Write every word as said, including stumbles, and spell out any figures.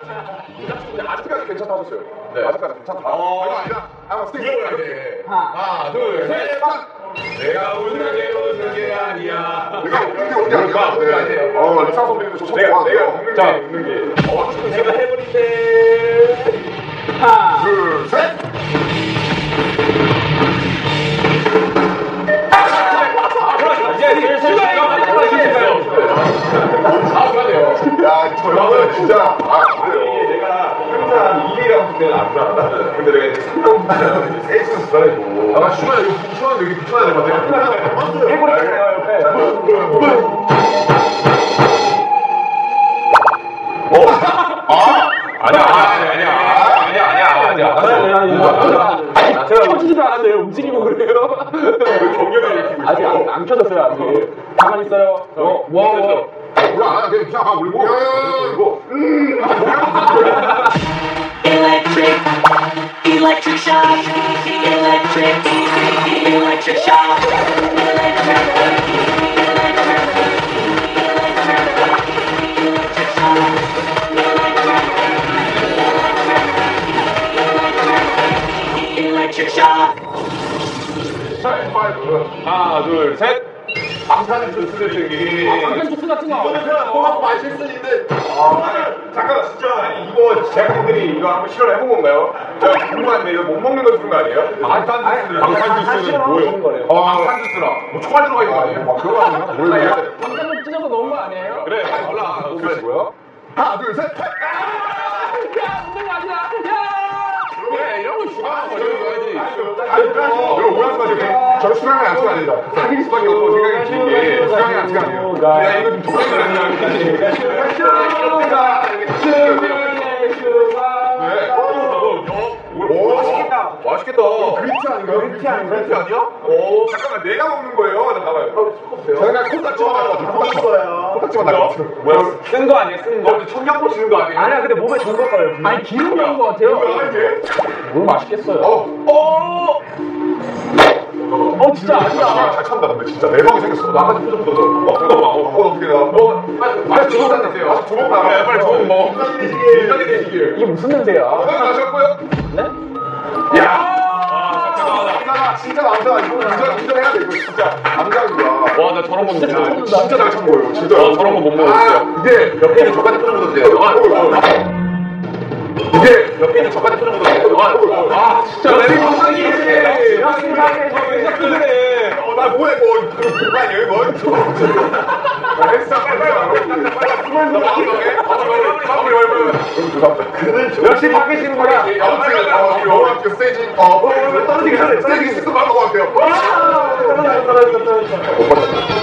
근데 아직까지 괜찮다 하셨어요. 네. 아직까지 괜찮다. 어, 이거 아니라 한번 스티커를 해. 하나, 둘, 셋, 넷. 내가 웃는 게 웃는 게 아니야. 내가 웃는 게 아니야. 어, 리사 선배님도 저 처음 봤어요. 내가 웃는 게 웃는 게. 어, 내가 해버릴 때. 하나, 둘, 셋. 야, 저는 진짜 아 그래요. 내가 항상 이 대랑 붙는 안 좋아한다. 근데 내가 이제 삼 대 세이스는 잘해줘. 아마 슈가야 이거 붙여놨는데 여기 붙여야 될 것 같아. 해골이 있어요 옆에. 어? 아? 아니야 아니야 아니야 아니야 아니야 아니야. 제가 켜지지도 않았는데 움직이고 그래요. 경련을 아직 안 켜졌어요 아직. 가만히 있어요. 어? 와. 뭐야, 그냥 그냥 막 울고 울고 음 Electric Electric Shock Electric Electric Shock Electric Electric Shock 하나, 둘, 셋. 방탄은 조수를 되게 방탄 조수 같은 거 이거는 그냥 꼬막 마실 수 있는데 아 잠깐 진짜 아니 이거 제작진들이 이거 한번 실험을 해본 건가요? 저 궁금한데 이거 못 먹는 거 주는 거 아니에요? 방탄 주스는 방탄 주스는 뭐예요? 방탄 주스랑 뭐 초과 들어가 있는 거 아니에요? 막 그런 거 아니에요? 몰라요. 방탄을 찢어서 넣은 거 아니에요? 그래 몰라 그래 뭐야? 하나 둘 셋! 야 웃는 거 아니야! 야! 그래 이런 거 슈가하고 이런 거 해야지. 아니 그럼 오해하지 마세요. 저는 수강을 안 치면 안 된다. 사귈 수밖에 없고 생각이 든 게 수강을 안 치면 안 된다. 야 이거 좀 독학을 안 해야 슈가 슈가 슈가 맛있겠다. 맛있겠다. 그린티 아닌가요? 그린티 아니야? 오 잠깐만 내가 먹는 거예요? 나 봐봐요. 저희가 콩깍지만 나왔거든요. 콩깍지만 나왔거든요. 뭐야? 쓴 거 아니에요? 쓴 거? 청양고 치는 거 아니에요? 아니야 근데 몸에 좋은 거 같아요. 아니 기름 넣은 거 같아요. 뭐야 이게? 뭘 맛있겠어요. 어? 어 진짜 아니야. 잘 참다 근데 진짜 내방이 생겼어. 나 아까 표정 보자. 어 잠깐만. 어 어떻게 나? 어 빨리 두번 남으세요. 아직 두번 남아. 빨리 두번 먹어. 인간이 되시길. 이게 무슨 냄새야? 나셨고요? 네? 야. 남자가 진짜 남자가 이거 운전 운전해야 돼 이거 진짜 남자구나. 와 나 저런 건 진짜 진짜 잘 참 보여. 진짜 저런 건 못 먹어. 이게 옆에 있는 저까지 표정 보던데. 이게 옆에 있는 저까지 표정 보던데. 아 진짜 내리고 상기해. 어, 나 뭐해, 뭐, 불만이야, 이거. 헬스장 빨리 와. 빨리 와. 그는 열심히 하시는 거야. 영어학교 스테이지, 어, 떨어지기 전에 스테이지 습관하고 갈게요. 떨어졌다, 떨어졌다, 떨어졌다.